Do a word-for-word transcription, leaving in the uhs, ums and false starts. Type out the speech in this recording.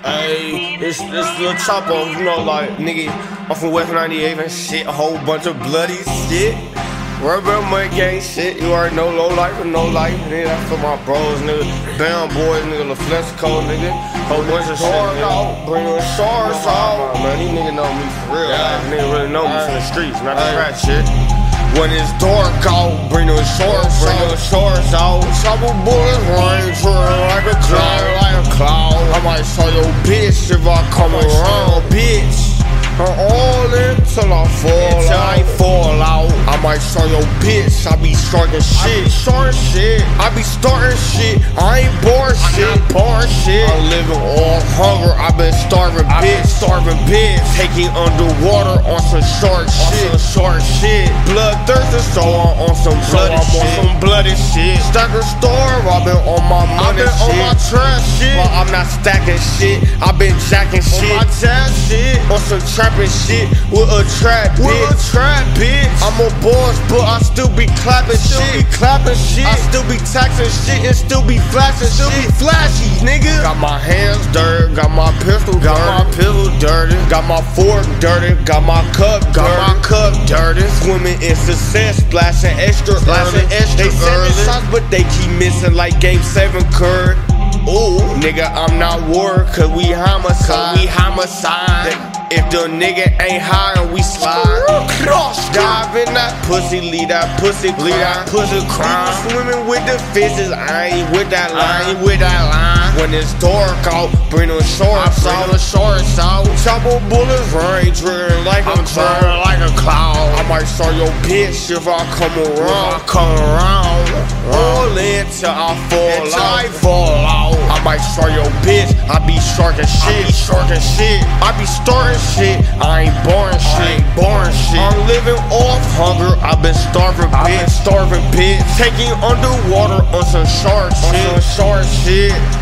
Hey, it's this little chopper, you know, like, nigga, I'm from West ninety-eight and shit, a whole bunch of bloody shit. Worry about my gang shit, you already know, low life and no life. Nigga, that's for my bros, nigga. Bound boys, nigga, LaFlesco, nigga. Whole bunch of shit, nigga. Bring your shorts out. Man, these niggas know me for real. Yeah, like, nigga really know me from the streets, not the rap shit. When it's dark out, bring those shorts, bring those shorts out. Trouble bullets running through like a cloud, like a cloud. I might show your bitch if I come around, bitch. I'm all in till I fall out. Till I fall out. I might show your bitch. I be starting shit, I be starting shit. I be starting shit. I ain't bored shit, bored shit. I'm living off hunger. I been starving, bitch, starving, bitch. Taking underwater on some shark shit, on some shark shit. Bloodthirsty, so I'm on some bloody so I'm shit. On some bloody shit. Stack a store. I been on my money, I been shit. On my trash shit. But I'm not stacking shit. I been jacking shit, on my jazz shit. On some trapping shit with a trap, bitch. With a trap, bitch. I'm a boss, but I still be clapping still shit, be clapping shit. I still be taxing shit and still be flashing, still shit. Be flashy, nigga. Got my hands dirty, got my pistol, got dirty. My pistol dirty, got my fork dirty, got my cup, got dirty. My cup dirty. Swimming in success, splashing extra, splashing extra. They seven shots, but they keep missing like game seven, Curry. Ooh, nigga, I'm not war, cause we homicide, cause we homicide. If the nigga ain't high and we slide, cross dive in that pussy, leave that pussy, leave that pussy crime. Swimming with the fishes, I ain't with that line, ain't with that line. When it's dark out, bring them shorts out, the shorts out. Chopper bullets, rain dripping like I'm dripping like a cloud. I might start your bitch if I come around, I come around. All in till I fall out, I fall out. I might start your bitch, I be sharking shit, I be sharking shit. I be starting shit, I ain't boring shit, ain't boring shit. I'm living off hunger, I been starving, bitch, starving, bitch. Taking underwater on some shark shit, on some shark shit.